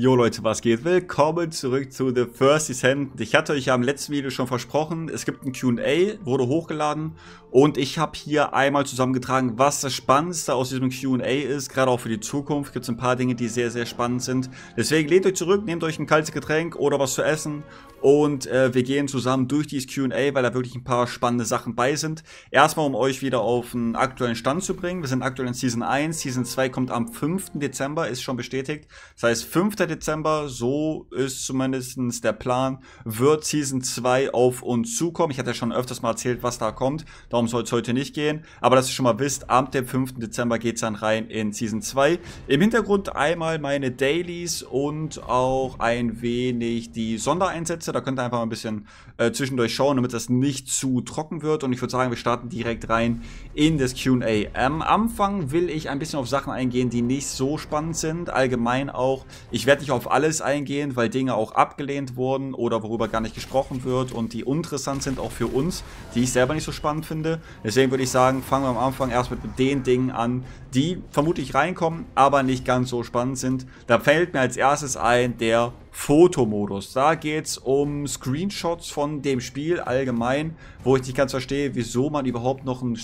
Jo Leute, was geht? Willkommen zurück zu The First Descendant. Ich hatte euch ja im letzten Video schon versprochen, es gibt ein Q&A, wurde hochgeladen und ich habe hier einmal zusammengetragen, was das Spannendste aus diesem Q&A ist. Gerade auch für die Zukunft gibt es ein paar Dinge, die sehr, sehr spannend sind. Deswegen lehnt euch zurück, nehmt euch ein kaltes Getränk oder was zu essen und wir gehen zusammen durch dieses Q&A, weil da wirklich ein paar spannende Sachen bei sind. Erstmal, um euch wieder auf einen aktuellen Stand zu bringen. Wir sind aktuell in Season 1, Season 2 kommt am 5. Dezember, ist schon bestätigt. Das heißt, 5. Dezember, so ist zumindest der Plan, wird Season 2 auf uns zukommen. Ich hatte ja schon öfters mal erzählt, was da kommt. Darum soll es heute nicht gehen. Aber dass ihr schon mal wisst, ab dem 5. Dezember geht es dann rein in Season 2. Im Hintergrund einmal meine Dailies und auch ein wenig die Sondereinsätze. Da könnt ihr einfach mal ein bisschen zwischendurch schauen, damit das nicht zu trocken wird. Und ich würde sagen, wir starten direkt rein in das Q&A. Am Anfang will ich ein bisschen auf Sachen eingehen, die nicht so spannend sind. Allgemein auch, ich werde nicht auf alles eingehen, weil Dinge auch abgelehnt wurden oder worüber gar nicht gesprochen wird und die interessant sind auch für uns, die ich selber nicht so spannend finde. Deswegen würde ich sagen, fangen wir am Anfang erst mit den Dingen an, die vermutlich reinkommen, aber nicht ganz so spannend sind. Da fällt mir als erstes ein, der Fotomodus. Da geht es um Screenshots von dem Spiel allgemein, wo ich nicht ganz verstehe, wieso man überhaupt noch einen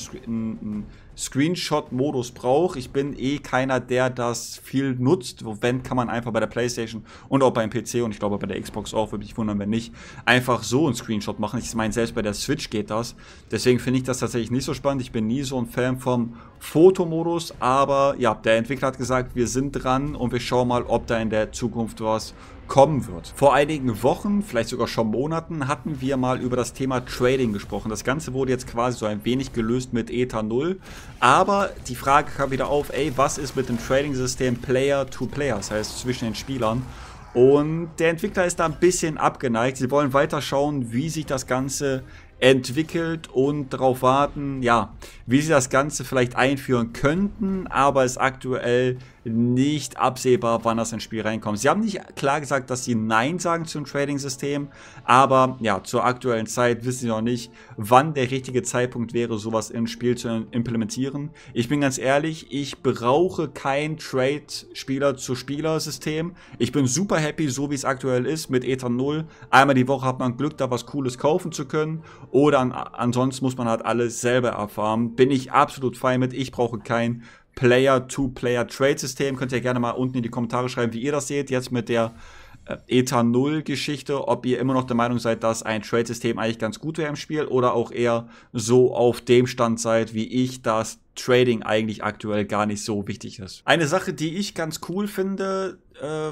Screenshot-Modus braucht. Ich bin eh keiner, der das viel nutzt. Wenn, kann man einfach bei der PlayStation und auch beim PC und ich glaube bei der Xbox auch, würde mich wundern, wenn nicht, einfach so einen Screenshot machen. Ich meine, selbst bei der Switch geht das. Deswegen finde ich das tatsächlich nicht so spannend. Ich bin nie so ein Fan vom Fotomodus, aber ja, der Entwickler hat gesagt, wir sind dran und wir schauen mal, ob da in der Zukunft was kommen wird. Vor einigen Wochen, vielleicht sogar schon Monaten, hatten wir mal über das Thema Trading gesprochen. Das Ganze wurde jetzt quasi so ein wenig gelöst mit ETA 0, aber die Frage kam wieder auf, ey, was ist mit dem Trading-System Player to Player, das heißt zwischen den Spielern? Und der Entwickler ist da ein bisschen abgeneigt. Sie wollen weiter schauen, wie sich das Ganze entwickelt und darauf warten, ja, wie sie das Ganze vielleicht einführen könnten, aber ist aktuell nicht absehbar, wann das ins Spiel reinkommt. Sie haben nicht klar gesagt, dass sie Nein sagen zum Trading-System, aber ja, zur aktuellen Zeit wissen sie noch nicht, wann der richtige Zeitpunkt wäre, sowas im Spiel zu implementieren. Ich bin ganz ehrlich, ich brauche kein Trade-Spieler-zu-Spieler-System. Ich bin super happy, so wie es aktuell ist, mit ETA 0. Einmal die Woche hat man Glück, da was Cooles kaufen zu können. Oder ansonsten muss man halt alles selber erfahren. Bin ich absolut fein mit. Ich brauche kein Player-to-Player-Trade-System. Könnt ihr gerne mal unten in die Kommentare schreiben, wie ihr das seht. Jetzt mit der ETA 0-Geschichte, ob ihr immer noch der Meinung seid, dass ein Trade-System eigentlich ganz gut wäre im Spiel oder auch eher so auf dem Stand seid, wie ich, das Trading eigentlich aktuell gar nicht so wichtig ist. Eine Sache, die ich ganz cool finde,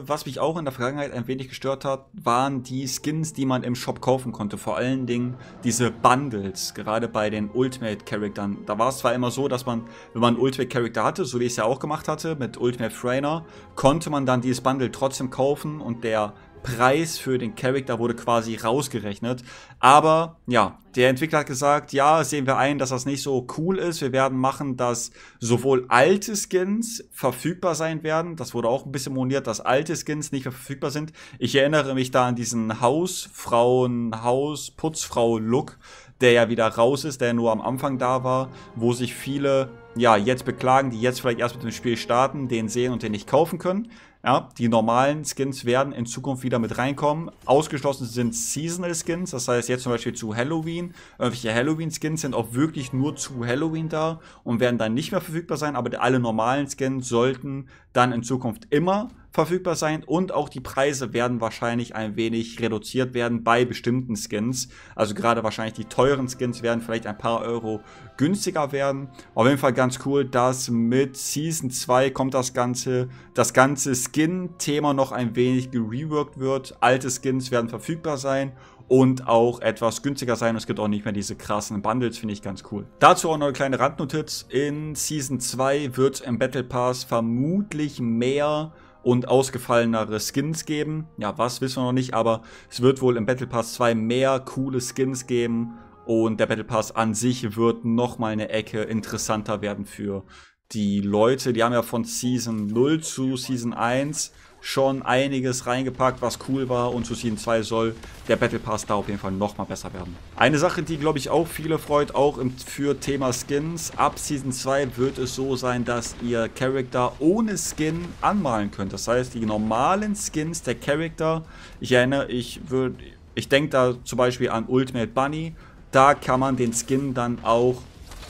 was mich auch in der Vergangenheit ein wenig gestört hat, waren die Skins, die man im Shop kaufen konnte. Vor allen Dingen diese Bundles, gerade bei den Ultimate-Charaktern. Da war es zwar immer so, dass man, wenn man einen Ultimate-Charakter hatte, so wie ich es ja auch gemacht hatte, mit Ultimate-Trainer, konnte man dann dieses Bundle trotzdem kaufen und der Preis für den Charakter wurde quasi rausgerechnet. Aber ja, der Entwickler hat gesagt, ja, sehen wir ein, dass das nicht so cool ist. Wir werden machen, dass sowohl alte Skins verfügbar sein werden. Das wurde auch ein bisschen moniert, dass alte Skins nicht mehr verfügbar sind. Ich erinnere mich da an diesen Hausfrauen-Putzfrau-Look, der ja wieder raus ist, der nur am Anfang da war, wo sich viele, ja, jetzt beklagen, die jetzt vielleicht erst mit dem Spiel starten, den sehen und den nicht kaufen können. Ja, die normalen Skins werden in Zukunft wieder mit reinkommen. Ausgeschlossen sind Seasonal Skins, das heißt jetzt zum Beispiel zu Halloween. Irgendwelche Halloween Skins sind auch wirklich nur zu Halloween da und werden dann nicht mehr verfügbar sein, aber alle normalen Skins sollten dann in Zukunft immer verfügbar sein und auch die Preise werden wahrscheinlich ein wenig reduziert werden bei bestimmten Skins. Also gerade wahrscheinlich die teuren Skins werden vielleicht ein paar Euro günstiger werden. Auf jeden Fall ganz cool, dass mit Season 2 kommt das ganze Skin-Thema noch ein wenig gereworkt wird. Alte Skins werden verfügbar sein und auch etwas günstiger sein. Es gibt auch nicht mehr diese krassen Bundles, finde ich ganz cool. Dazu auch noch eine kleine Randnotiz. In Season 2 wird im Battle Pass vermutlich mehr und ausgefallenere Skins geben. Ja, was wissen wir noch nicht, aber es wird wohl im Battle Pass 2 mehr coole Skins geben und der Battle Pass an sich wird nochmal eine Ecke interessanter werden für die Leute. Die haben ja von Season 0 zu Season 1 schon einiges reingepackt, was cool war, und zu Season 2 soll der Battle Pass da auf jeden Fall nochmal besser werden. Eine Sache, die glaube ich auch viele freut, auch für Thema Skins: ab Season 2 wird es so sein, dass ihr Charakter ohne Skin anmalen könnt. Das heißt, die normalen Skins der Charakter, ich denke da zum Beispiel an Ultimate Bunny, da kann man den Skin dann auch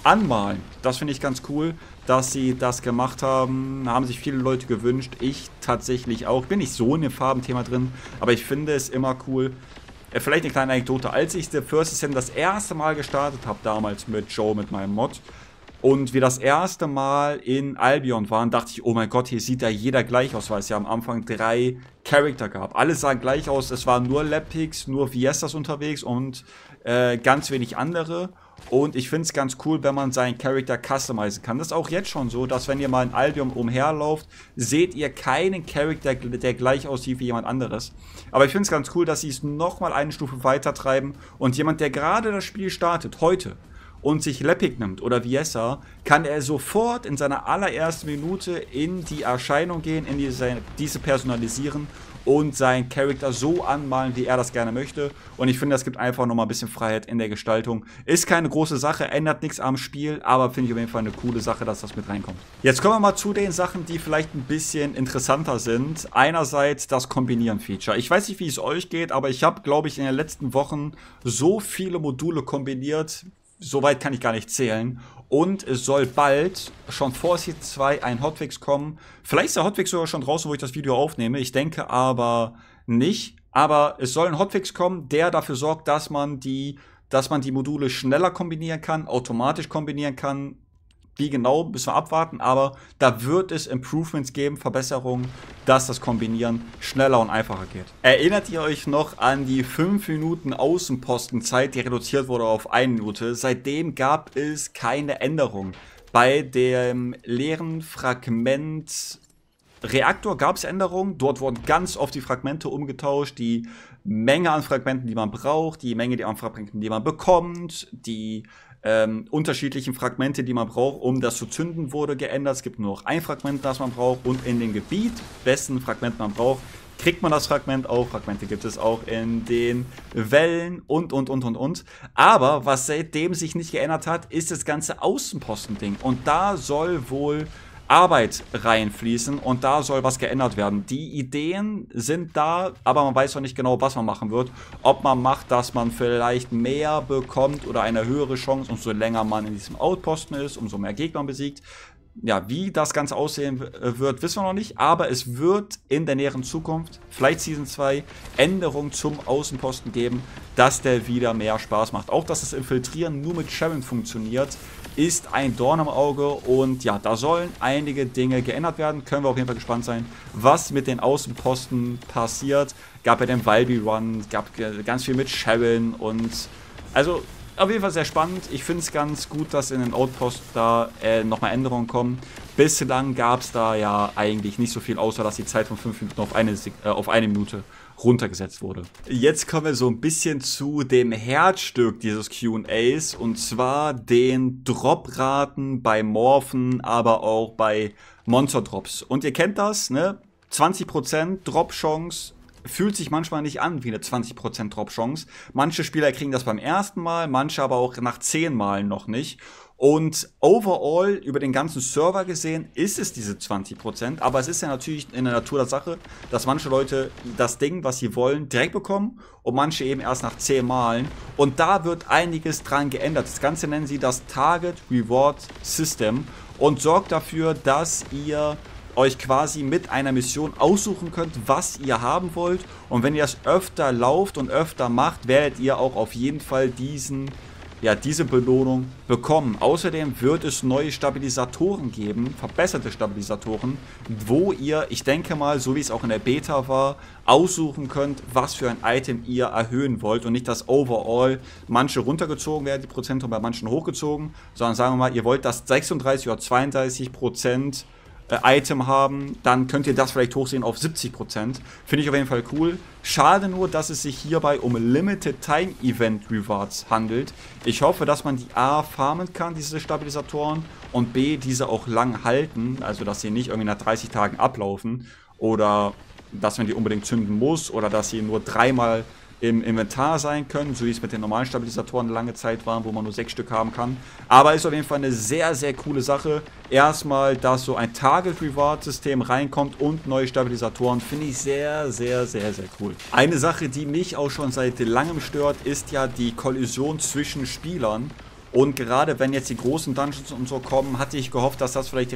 anmalen. Das finde ich ganz cool, dass sie das gemacht haben. Haben sich viele Leute gewünscht. Ich tatsächlich auch. Bin nicht so in dem Farbenthema drin, aber ich finde es immer cool. Vielleicht eine kleine Anekdote. Als ich The First Descendant das erste Mal gestartet habe, damals mit Joe, mit meinem Mod, und wir das erste Mal in Albion waren, dachte ich, oh mein Gott, hier sieht ja jeder gleich aus, weil es ja am Anfang 3 Charakter gab. Alle sahen gleich aus. Es waren nur Lepics, nur Viesas unterwegs und ganz wenig andere. Und ich finde es ganz cool, wenn man seinen Charakter customizen kann. Das ist auch jetzt schon so, dass wenn ihr mal in Albion umherlauft, seht ihr keinen Charakter, der gleich aussieht wie jemand anderes. Aber ich finde es ganz cool, dass sie es nochmal eine Stufe weiter treiben. Und jemand, der gerade das Spiel startet, heute, und sich Lepic nimmt oder Viesa, kann er sofort in seiner allerersten Minute in die Erscheinung gehen, in diese personalisieren und seinen Charakter so anmalen, wie er das gerne möchte. Und ich finde, das gibt einfach nochmal ein bisschen Freiheit in der Gestaltung. Ist keine große Sache, ändert nichts am Spiel, aber finde ich auf jeden Fall eine coole Sache, dass das mit reinkommt. Jetzt kommen wir mal zu den Sachen, die vielleicht ein bisschen interessanter sind. Einerseits das Kombinieren-Feature. Ich weiß nicht, wie es euch geht, aber ich habe, glaube ich, in den letzten Wochen so viele Module kombiniert, soweit kann ich gar nicht zählen. Und es soll bald, schon vor Season 2, ein Hotfix kommen. Vielleicht ist der Hotfix sogar schon draußen, wo ich das Video aufnehme. Ich denke aber nicht. Aber es soll ein Hotfix kommen, der dafür sorgt, dass man die Module schneller kombinieren kann, automatisch kombinieren kann. Wie genau, müssen wir abwarten, aber da wird es Improvements geben, Verbesserungen, dass das Kombinieren schneller und einfacher geht. Erinnert ihr euch noch an die 5 Minuten Außenpostenzeit, die reduziert wurde auf 1 Minute? Seitdem gab es keine Änderung. Bei dem leeren Fragment Reaktor gab es Änderungen. Dort wurden ganz oft die Fragmente umgetauscht, die Menge an Fragmenten, die man braucht, die Menge an Fragmenten, die man bekommt, die unterschiedlichen Fragmente, die man braucht, um das zu zünden, wurde geändert. Es gibt nur noch ein Fragment, das man braucht, und in dem Gebiet, wessen Fragment man braucht, kriegt man das Fragment auch. Fragmente gibt es auch in den Wellen und. Aber was seitdem sich nicht geändert hat, ist das ganze Außenposten-Ding. Und da soll wohl Arbeit reinfließen und da soll was geändert werden. Die Ideen sind da, aber man weiß noch nicht genau, was man machen wird. Ob man macht, dass man vielleicht mehr bekommt oder eine höhere Chance, umso länger man in diesem Outposten ist, umso mehr Gegner besiegt. Ja, wie das Ganze aussehen wird, wissen wir noch nicht, aber es wird in der näheren Zukunft, vielleicht Season 2, Änderungen zum Außenposten geben, dass der wieder mehr Spaß macht. Auch, dass das Infiltrieren nur mit Sharon funktioniert, ist ein Dorn im Auge, und ja, da sollen einige Dinge geändert werden. Können wir auf jeden Fall gespannt sein, was mit den Außenposten passiert. Gab ja den Valby Run, gab ganz viel mit Sharon, und also auf jeden Fall sehr spannend. Ich finde es ganz gut, dass in den Outposts da nochmal Änderungen kommen. Bislang gab es da ja eigentlich nicht so viel, außer dass die Zeit von 5 Minuten auf eine Minute runtergesetzt wurde. Jetzt kommen wir so ein bisschen zu dem Herzstück dieses Q&As, und zwar den Dropraten bei Morphen, aber auch bei Monster-Drops. Und ihr kennt das, ne? 20% Drop-Chance. Fühlt sich manchmal nicht an wie eine 20% Drop-Chance. Manche Spieler kriegen das beim ersten Mal, manche aber auch nach 10 Malen noch nicht. Und overall, über den ganzen Server gesehen, ist es diese 20%. Aber es ist ja natürlich in der Natur der Sache, dass manche Leute das Ding, was sie wollen, direkt bekommen und manche eben erst nach 10 Malen. Und da wird einiges dran geändert. Das Ganze nennen sie das Target Reward System und sorgt dafür, dass ihr euch quasi mit einer Mission aussuchen könnt, was ihr haben wollt. Und wenn ihr das öfter lauft und öfter macht, werdet ihr auch auf jeden Fall diese Belohnung bekommen. Außerdem wird es neue Stabilisatoren geben, verbesserte Stabilisatoren, wo ihr, ich denke mal, so wie es auch in der Beta war, aussuchen könnt, was für ein Item ihr erhöhen wollt, und nicht, dass overall manche runtergezogen werden, die Prozent, und bei manchen hochgezogen, sondern sagen wir mal, ihr wollt das 36 oder 32% Item haben, dann könnt ihr das vielleicht hochsehen auf 70%. Finde ich auf jeden Fall cool. Schade nur, dass es sich hierbei um Limited Time Event Rewards handelt. Ich hoffe, dass man die A farmen kann, diese Stabilisatoren, und B, diese auch lang halten, also dass sie nicht irgendwie nach 30 Tagen ablaufen oder dass man die unbedingt zünden muss oder dass sie nur dreimal im Inventar sein können, so wie es mit den normalen Stabilisatoren eine lange Zeit war, wo man nur 6 Stück haben kann. Aber ist auf jeden Fall eine sehr, sehr coole Sache. Erstmal, dass so ein Target Reward System reinkommt und neue Stabilisatoren, finde ich sehr, sehr, sehr, sehr cool. Eine Sache, die mich auch schon seit langem stört, ist ja die Kollision zwischen Spielern. Und gerade wenn jetzt die großen Dungeons und so kommen, hatte ich gehofft, dass das vielleicht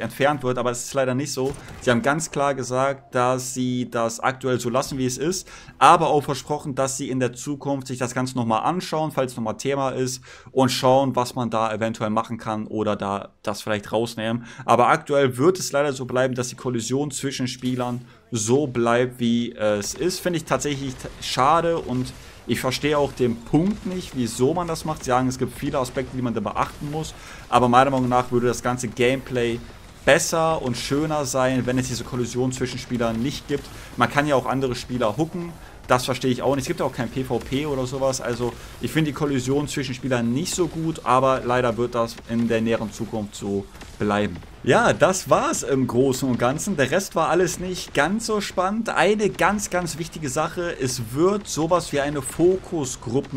entfernt wird, aber es ist leider nicht so. Sie haben ganz klar gesagt, dass sie das aktuell so lassen, wie es ist, aber auch versprochen, dass sie in der Zukunft sich das Ganze nochmal anschauen, falls es nochmal Thema ist, und schauen, was man da eventuell machen kann oder da das vielleicht rausnehmen. Aber aktuell wird es leider so bleiben, dass die Kollision zwischen Spielern so bleibt, wie es ist. Finde ich tatsächlich schade, und ich verstehe auch den Punkt nicht, wieso man das macht. Sie sagen, es gibt viele Aspekte, die man da beachten muss. Aber meiner Meinung nach würde das ganze Gameplay besser und schöner sein, wenn es diese Kollision zwischen Spielern nicht gibt. Man kann ja auch andere Spieler hooken. Das verstehe ich auch nicht. Es gibt auch kein PvP oder sowas. Also ich finde die Kollision zwischen Spielern nicht so gut, aber leider wird das in der näheren Zukunft so bleiben. Ja, das war's im Großen und Ganzen. Der Rest war alles nicht ganz so spannend. Eine ganz, ganz wichtige Sache: Es wird sowas wie eine Fokusgruppe,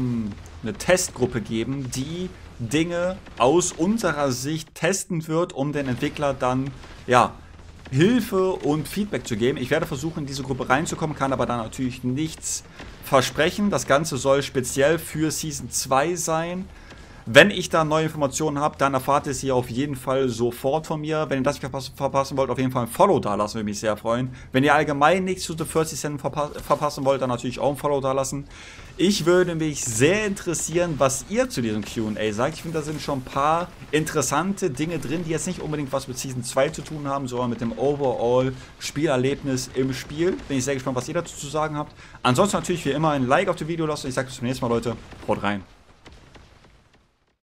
eine Testgruppe geben, die Dinge aus unserer Sicht testen wird, um den Entwickler dann, ja, Hilfe und Feedback zu geben. Ich werde versuchen, in diese Gruppe reinzukommen, kann aber da natürlich nichts versprechen. Das Ganze soll speziell für Season 2 sein. Wenn ich da neue Informationen habe, dann erfahrt ihr sie auf jeden Fall sofort von mir. Wenn ihr das nicht verpassen wollt, auf jeden Fall ein Follow da lassen, würde mich sehr freuen. Wenn ihr allgemein nichts zu The First Descendant verpassen wollt, dann natürlich auch ein Follow da lassen. Ich würde mich sehr interessieren, was ihr zu diesem Q&A sagt. Ich finde, da sind schon ein paar interessante Dinge drin, die jetzt nicht unbedingt was mit Season 2 zu tun haben, sondern mit dem Overall-Spielerlebnis im Spiel. Bin ich sehr gespannt, was ihr dazu zu sagen habt. Ansonsten natürlich wie immer ein Like auf dem Video lassen. Ich sage bis zum nächsten Mal, Leute. Haut rein.